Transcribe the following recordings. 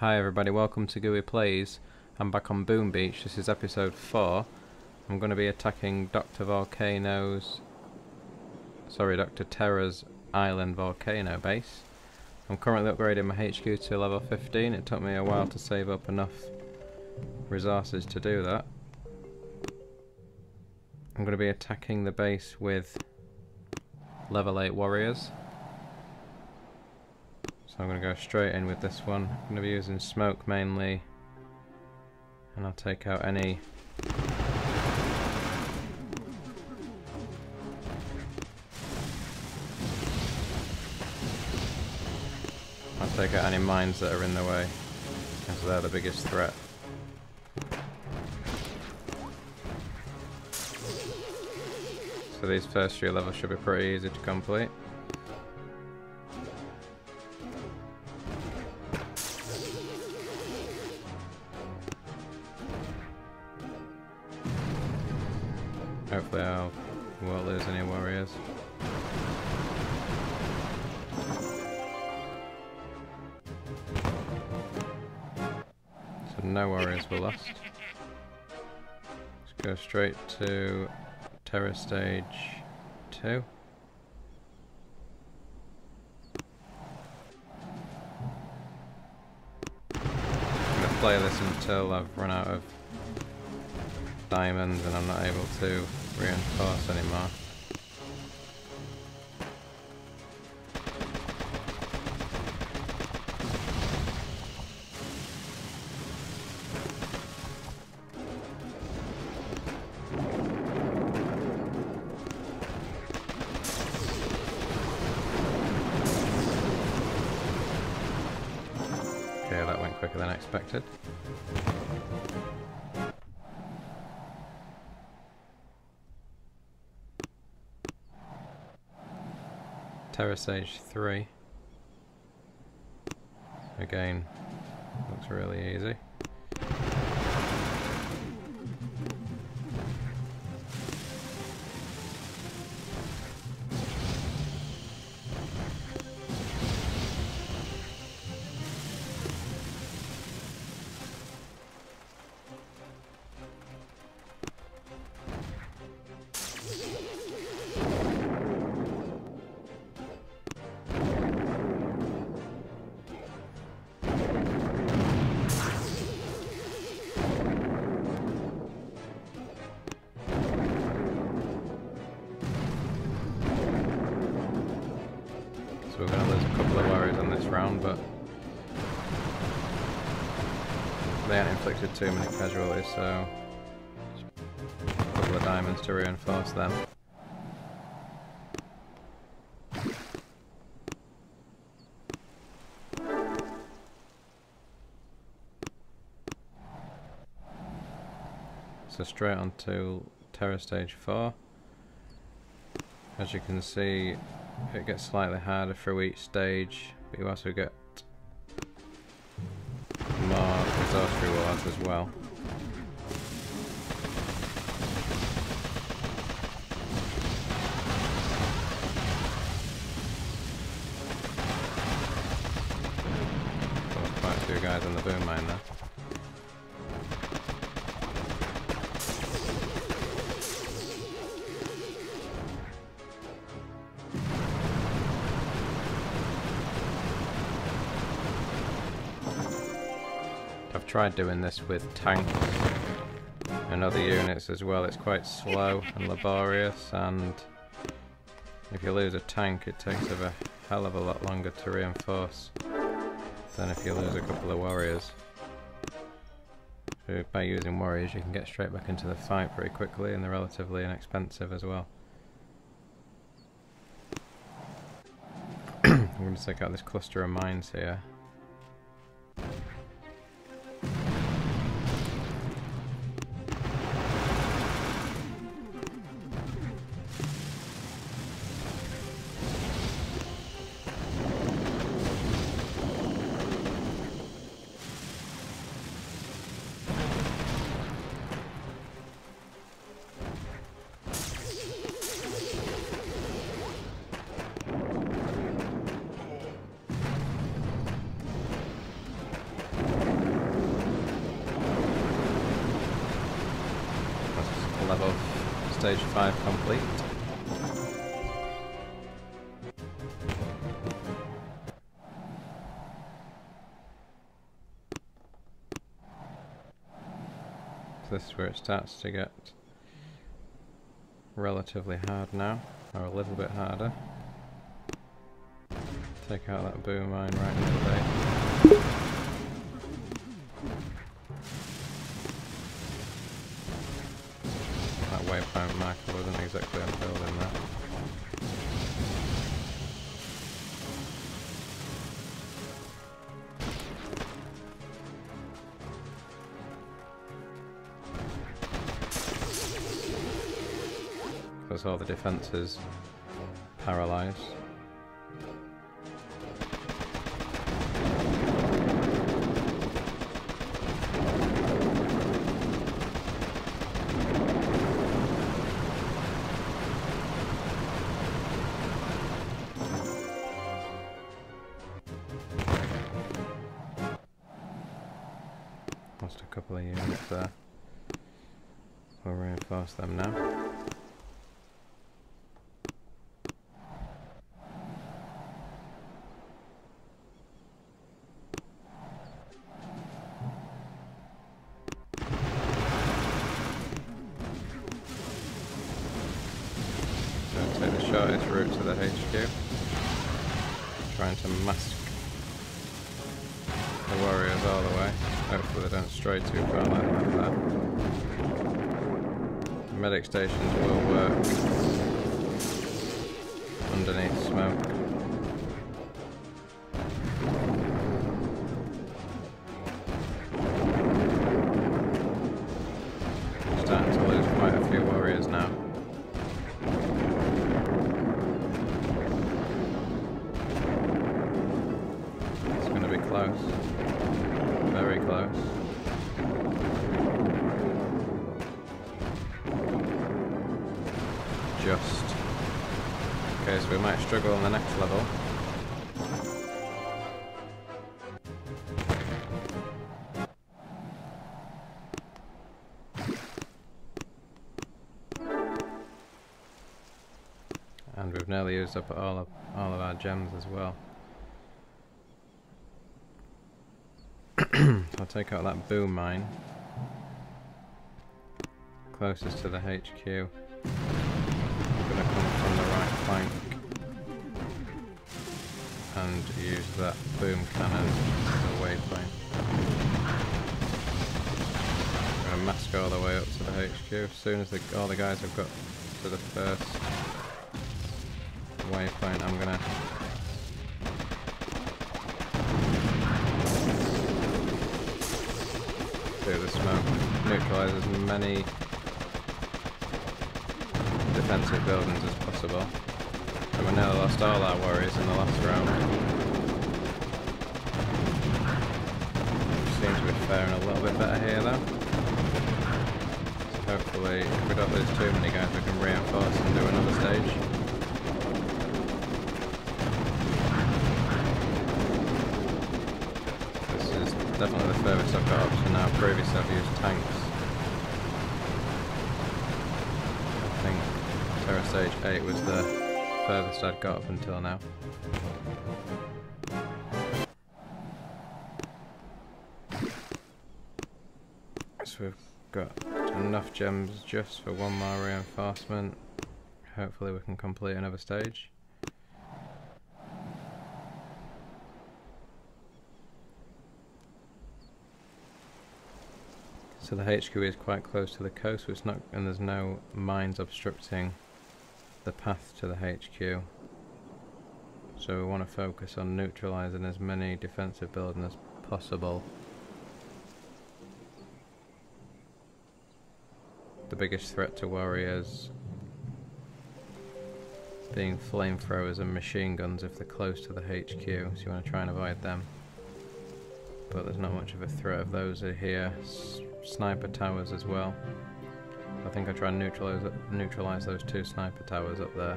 Hi everybody, welcome to GooeyPlays. I'm back on Boom Beach. This is episode 4. I'm going to be attacking Dr. Terror's Island Volcano Base. I'm currently upgrading my HQ to level 15. It took me a while to save up enough resources to do that. I'm going to be attacking the base with level 8 warriors. I'm going to go straight in with this one. I'm going to be using smoke mainly, and I'll take out any mines that are in the way, because they're the biggest threat. So these first few levels should be pretty easy to complete. Hopefully I won't lose any warriors. So no warriors were lost. Let's go straight to Terror Stage 2. I'm going to play this until I've run out of diamonds and I'm not able to reinforce anymore. Okay, that went quicker than I expected. Terror Stage 3. Again, looks really easy. So we're going to lose a couple of warriors on this round, but they haven't inflicted too many casualties, so just a couple of diamonds to reinforce them. So straight on to Terror Stage 4. As you can see, it gets slightly harder through each stage, but you also get more resource rewards as well. Got quite a few guys on the boom mine there. I've tried doing this with tanks and other units as well. It's quite slow and laborious, and if you lose a tank it takes a hell of a lot longer to reinforce than if you lose a couple of warriors. So by using warriors you can get straight back into the fight pretty quickly, and they're relatively inexpensive as well. I'm going to take out this cluster of mines here. level stage 5 complete. So this is where it starts to get relatively hard now, or a little bit harder. Take out that boom mine right in the way. Waypoint marker wasn't exactly on building that. Because all the defences paralysed. Lost a couple of units there. We'll reinforce them now. Don't take the shortest route to the HQ. I'm trying to mask the warriors all the way. Hopefully they don't stray too far like that. Medic stations will work underneath smoke. Starting to lose quite a few warriors now. It's going to be close. Very close. Just. Okay, so we might struggle on the next level. And we've nearly used up all of our gems as well. I'll take out that boom mine, closest to the HQ, gonna come from the right flank and use that boom cannon as a waypoint. I'm gonna mask all the way up to the HQ as soon as all the guys have got to the first waypoint. I'm gonna through the smoke, neutralise as many defensive buildings as possible. And we nearly lost all our warriors in the last round. Seems to be faring a little bit better here though. So hopefully if we don't lose too many guys we can reinforce and do another stage. Definitely the furthest I've got option now. Previously I've used tanks. I think Terror Stage 8 was the furthest I'd got up until now. So we've got enough gems just for one more reinforcement. Hopefully we can complete another stage. So the HQ is quite close to the coast, so it's not, and there's no mines obstructing the path to the HQ. So we want to focus on neutralising as many defensive buildings as possible. The biggest threat to warriors being flamethrowers and machine guns if they're close to the HQ, so you want to try and avoid them. But there's not much of a threat of those here. Sniper towers as well. I think I try and neutralise those two sniper towers up there.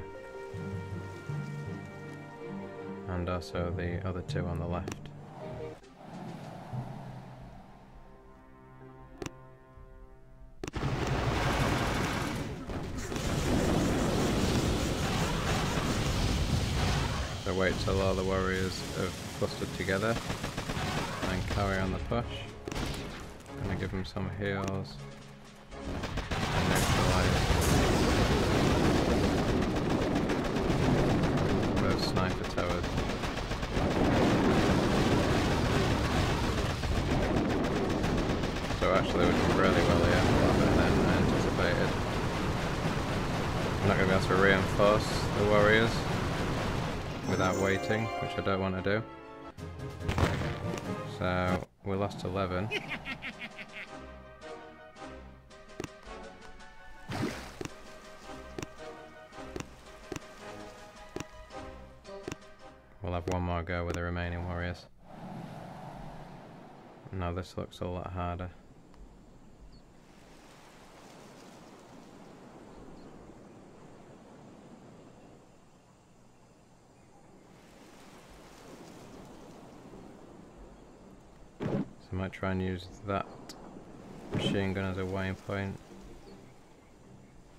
And also the other two on the left. So wait till all the warriors have clustered together and carry on the push. I'm gonna give them some heals. Those sniper towers. So actually we're doing really well here, a lot better than I anticipated. I'm not going to be able to reinforce the warriors without waiting, which I don't want to do. So we lost 11. We'll have one more go with the remaining warriors. Now this looks a lot harder. So I might try and use that machine gun as a waypoint.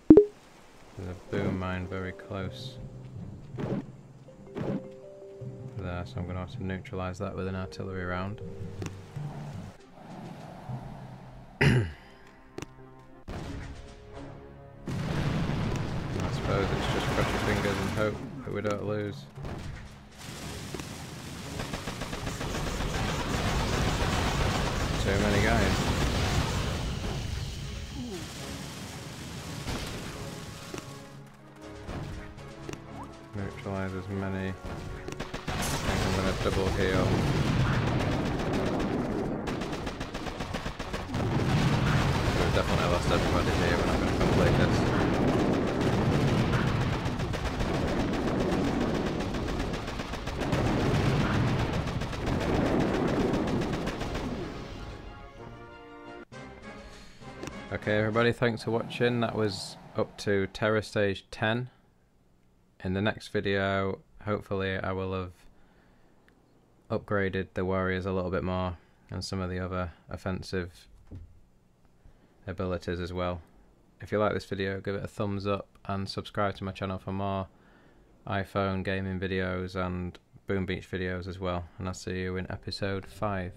There's a boom mine very close. There, so I'm going to have to neutralise that with an artillery round. I suppose it's just cross your fingers and hope that we don't lose. Too many guys. Neutralise as many. I'm going to double heal. We've definitely lost everybody here, we're not going to complete this. Okay everybody, thanks for watching. That was up to Terror Stage 10. In the next video, hopefully I will have upgraded the warriors a little bit more and some of the other offensive abilities as well. If you like this video, give it a thumbs up and subscribe to my channel for more iPhone gaming videos and Boom Beach videos as well, and I'll see you in episode 5.